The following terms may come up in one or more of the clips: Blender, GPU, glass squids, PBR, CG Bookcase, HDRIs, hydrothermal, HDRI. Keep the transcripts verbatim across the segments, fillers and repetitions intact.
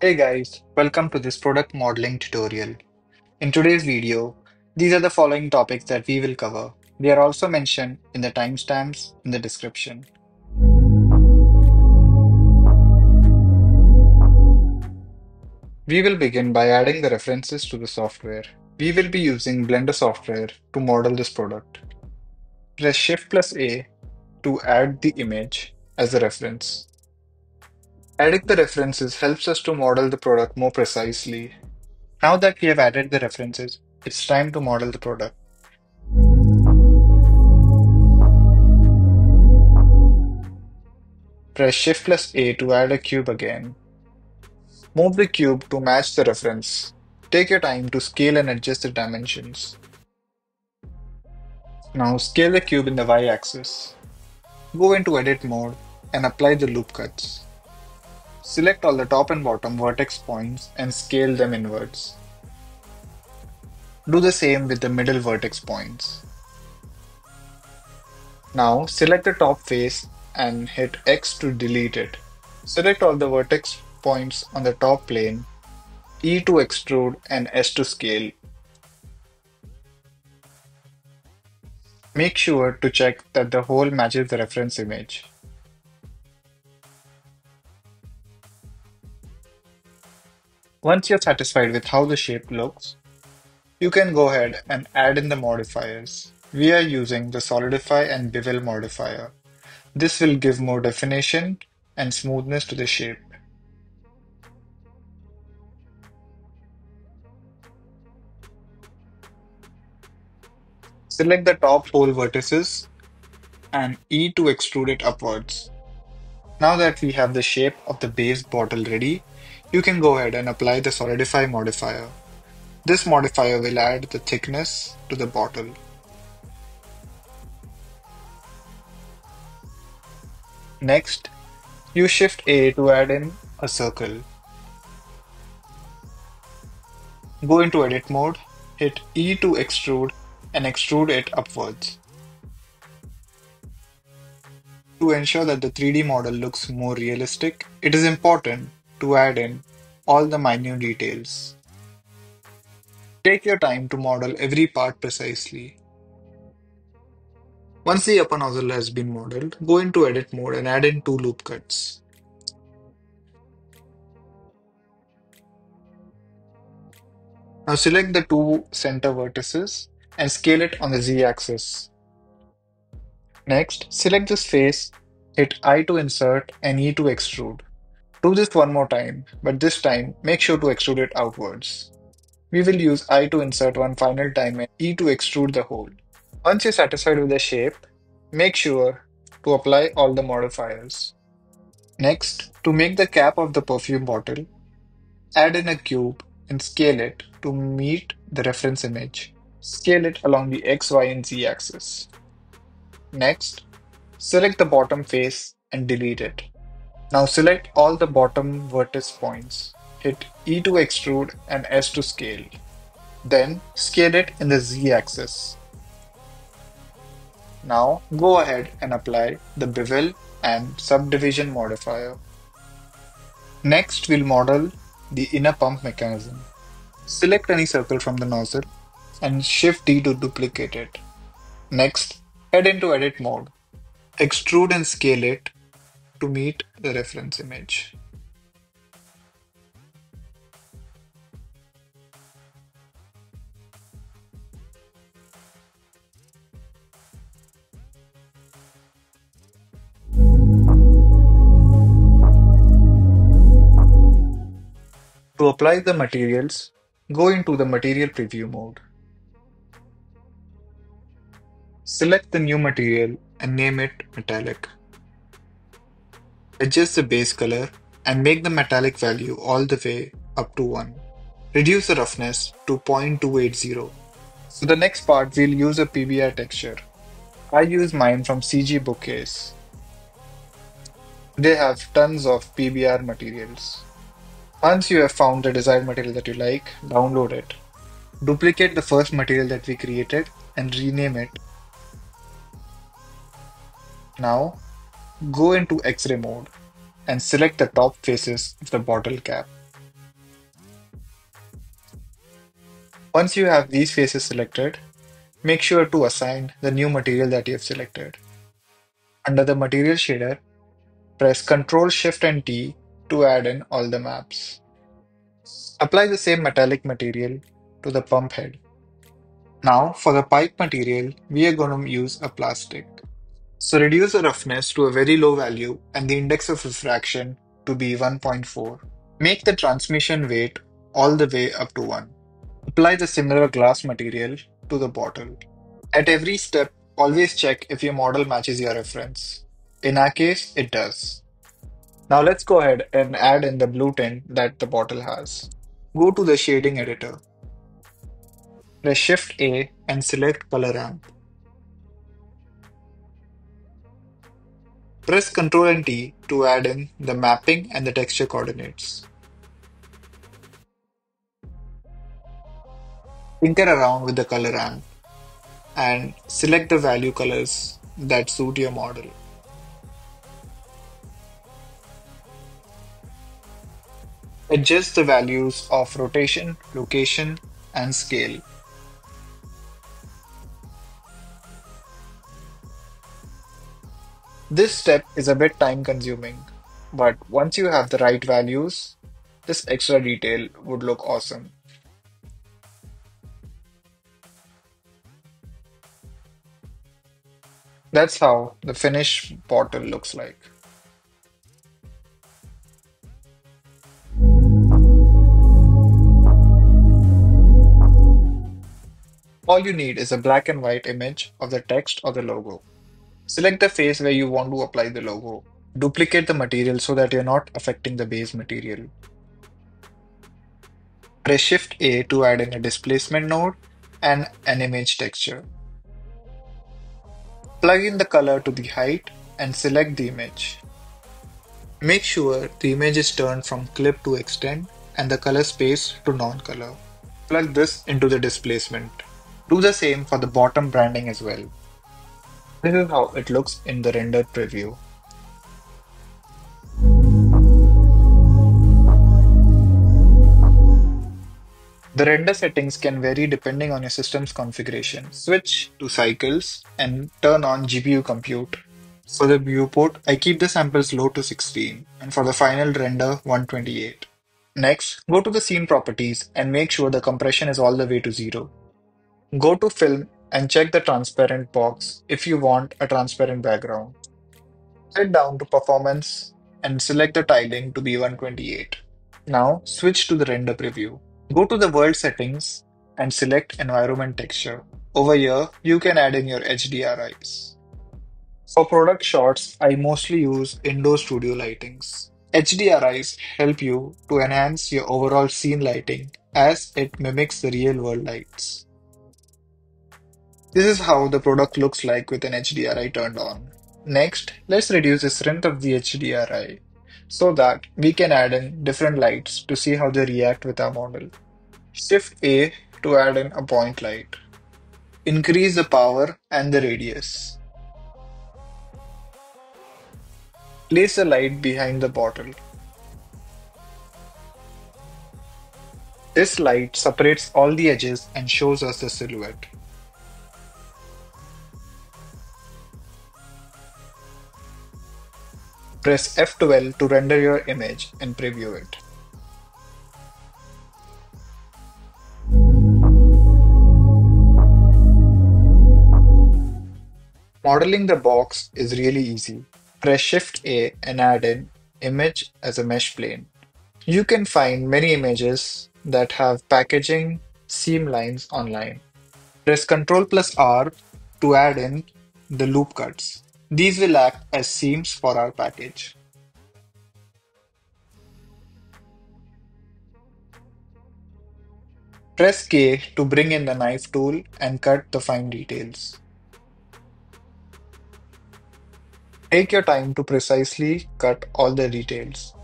Hey guys, welcome to this product modeling tutorial. In today's video, these are the following topics that we will cover. They are also mentioned in the timestamps in the description. We will begin by adding the references to the software. We will be using Blender software to model this product. Press Shift plus A to add the image as a reference. Adding the references helps us to model the product more precisely. Now that we have added the references, it's time to model the product. Press Shift plus A to add a cube again. Move the cube to match the reference. Take your time to scale and adjust the dimensions. Now scale the cube in the Y axis. Go into edit mode and apply the loop cuts. Select all the top and bottom vertex points and scale them inwards. Do the same with the middle vertex points. Now select the top face and hit X to delete it. Select all the vertex points on the top plane, E to extrude and S to scale. Make sure to check that the hole matches the reference image. Once you're satisfied with how the shape looks, you can go ahead and add in the modifiers. We are using the solidify and bevel modifier. This will give more definition and smoothness to the shape. Select the top hole vertices and E to extrude it upwards. Now that we have the shape of the base bottle ready, you can go ahead and apply the solidify modifier. This modifier will add the thickness to the bottle. Next, you Shift A to add in a circle. Go into edit mode, hit E to extrude and extrude it upwards. To ensure that the three D model looks more realistic, it is important to add in all the minute details. Take your time to model every part precisely. Once the upper nozzle has been modeled, go into edit mode and add in two loop cuts. Now select the two center vertices and scale it on the Z axis. Next, select this face, hit I to insert and E to extrude. Do this one more time, but this time make sure to extrude it outwards. We will use I to insert one final time and E to extrude the hole. Once you're satisfied with the shape, make sure to apply all the modifiers. Next, to make the cap of the perfume bottle, add in a cube and scale it to meet the reference image. Scale it along the X, Y and Z axis. Next, select the bottom face and delete it. Now select all the bottom vertex points, hit E to extrude and S to scale. Then scale it in the Z axis. Now go ahead and apply the bevel and subdivision modifier. Next we'll model the inner pump mechanism. Select any circle from the nozzle and Shift D to duplicate it. Next, head into edit mode, extrude and scale it to meet the reference image. To apply the materials, go into the material preview mode. Select the new material and name it metallic. Adjust the base color and make the metallic value all the way up to one. Reduce the roughness to zero point two eight zero. So the next part we'll use a P B R texture. I use mine from C G Bookcase. They have tons of P B R materials. Once you have found the desired material that you like, download it. Duplicate the first material that we created and rename it. Now, go into X-ray mode and select the top faces of the bottle cap. Once you have these faces selected, make sure to assign the new material that you have selected. Under the material shader, press control shift and T to add in all the maps. Apply the same metallic material to the pump head. Now for the pipe material, we are going to use a plastic. So reduce the roughness to a very low value and the index of refraction to be one point four. Make the transmission weight all the way up to one. Apply the similar glass material to the bottle. At every step, always check if your model matches your reference. In our case, it does. Now let's go ahead and add in the blue tint that the bottle has. Go to the shading editor. Press shift A and select color ramp. Press control and T to add in the mapping and the texture coordinates. Tinker around with the color ramp and select the value colors that suit your model. Adjust the values of rotation, location, and scale. This step is a bit time consuming, but once you have the right values, this extra detail would look awesome. That's how the finished bottle looks like. All you need is a black and white image of the text or the logo. Select the face where you want to apply the logo. Duplicate the material so that you're not affecting the base material. Press shift A to add in a displacement node and an image texture. Plug in the color to the height and select the image. Make sure the image is turned from clip to extend and the color space to non-color. Plug this into the displacement. Do the same for the bottom branding as well. This is how it looks in the rendered preview. The render settings can vary depending on your system's configuration. Switch to cycles and turn on G P U compute. For the viewport, I keep the samples low to sixteen and for the final render one twenty-eight. Next, go to the scene properties and make sure the compression is all the way to zero. Go to film and check the transparent box if you want a transparent background. Set down to performance and select the tiling to be one twenty-eight. Now switch to the render preview. Go to the world settings and select environment texture. Over here, you can add in your H D R Is. For product shots, I mostly use indoor studio lightings. H D R Is help you to enhance your overall scene lighting as it mimics the real world lights. This is how the product looks like with an H D R I turned on. Next, let's reduce the strength of the H D R I so that we can add in different lights to see how they react with our model. shift A to add in a point light. Increase the power and the radius. Place the light behind the bottle. This light separates all the edges and shows us the silhouette. Press F twelve to render your image and preview it. Modeling the box is really easy. Press shift A and add in image as a mesh plane. You can find many images that have packaging seam lines online. Press control plus R to add in the loop cuts. These will act as seams for our package. Press K to bring in the knife tool and cut the fine details. Take your time to precisely cut all the details.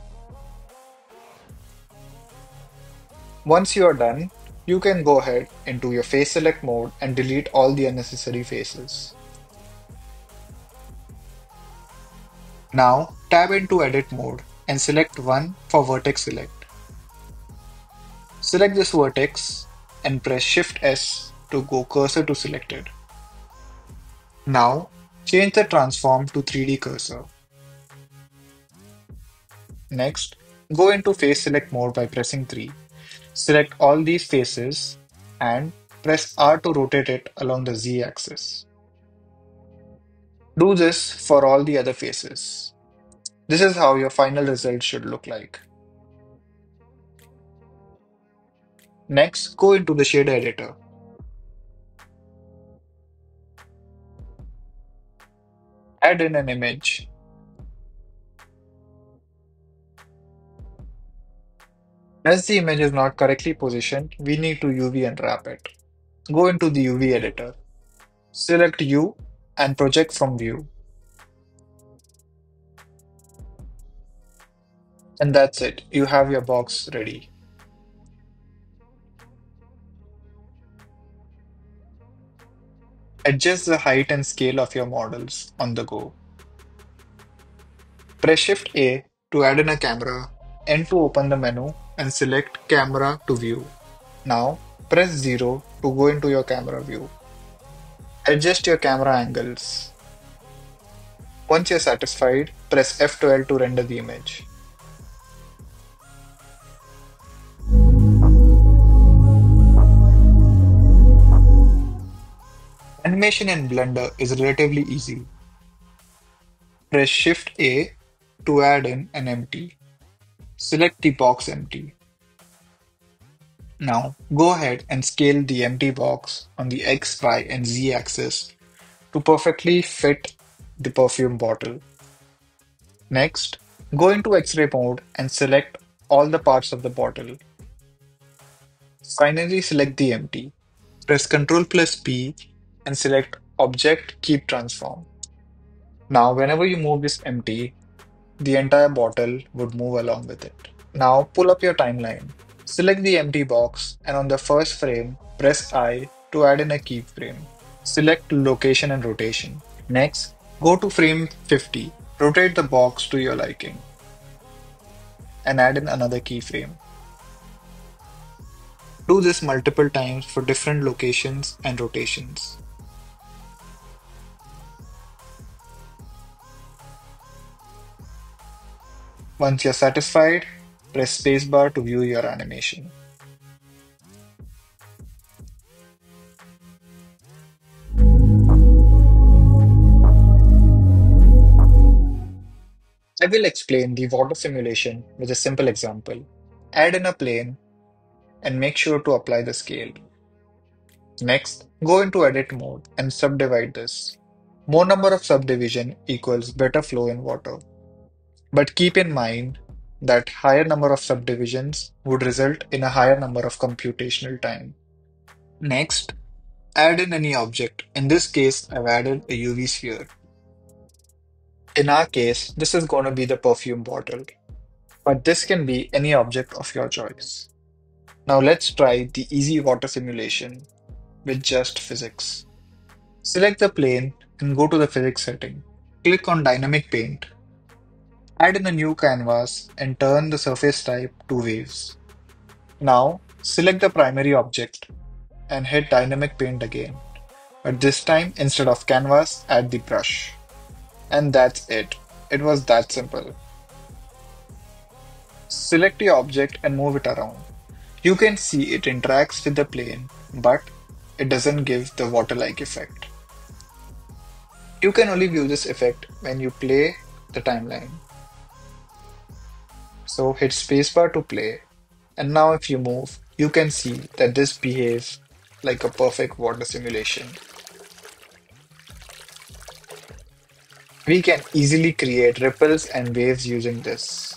Once you are done, you can go ahead into your face select mode and delete all the unnecessary faces. Now tab into edit mode and select one for vertex select. Select this vertex and press Shift S to go cursor to selected. Now change the transform to three D cursor. Next, go into face select mode by pressing three. Select all these faces and press R to rotate it along the Z axis. Do this for all the other faces. This is how your final result should look like. Next, go into the shader editor. Add in an image. As the image is not correctly positioned, we need to U V unwrap it. Go into the U V editor. Select U and project from view. And that's it. You have your box ready. Adjust the height and scale of your models on the go. Press Shift A to add in a camera, N to open the menu, and select camera to view. Now press zero to go into your camera view. Adjust your camera angles. Once you're satisfied, press F twelve to render the image. Animation in Blender is relatively easy. Press Shift A to add in an empty. Select the box empty. Now go ahead and scale the empty box on the X, Y and Z axis to perfectly fit the perfume bottle. Next, go into X-ray mode and select all the parts of the bottle. Finally, select the empty. Press Ctrl plus P and select Object, Keep Transform. Now whenever you move this empty, the entire bottle would move along with it. Now pull up your timeline. Select the empty box and on the first frame, press I to add in a keyframe. Select location and rotation. Next, go to frame fifty. Rotate the box to your liking and add in another keyframe. Do this multiple times for different locations and rotations. Once you're satisfied, press spacebar to view your animation. I will explain the water simulation with a simple example. Add in a plane and make sure to apply the scale. Next, go into edit mode and subdivide this. More number of subdivision equals better flow in water. But keep in mind that higher number of subdivisions would result in a higher number of computational time. Next, add in any object. In this case, I've added a U V sphere. In our case, this is going to be the perfume bottle, but this can be any object of your choice. Now let's try the easy water simulation with just physics. Select the plane and go to the physics setting. Click on dynamic paint. Add in a new canvas and turn the surface type to waves. Now select the primary object and hit dynamic paint again, but this time instead of canvas, add the brush. And that's it. It was that simple. Select your object and move it around. You can see it interacts with the plane, but it doesn't give the water-like effect. You can only view this effect when you play the timeline. So hit spacebar to play, and now if you move, you can see that this behaves like a perfect water simulation. We can easily create ripples and waves using this.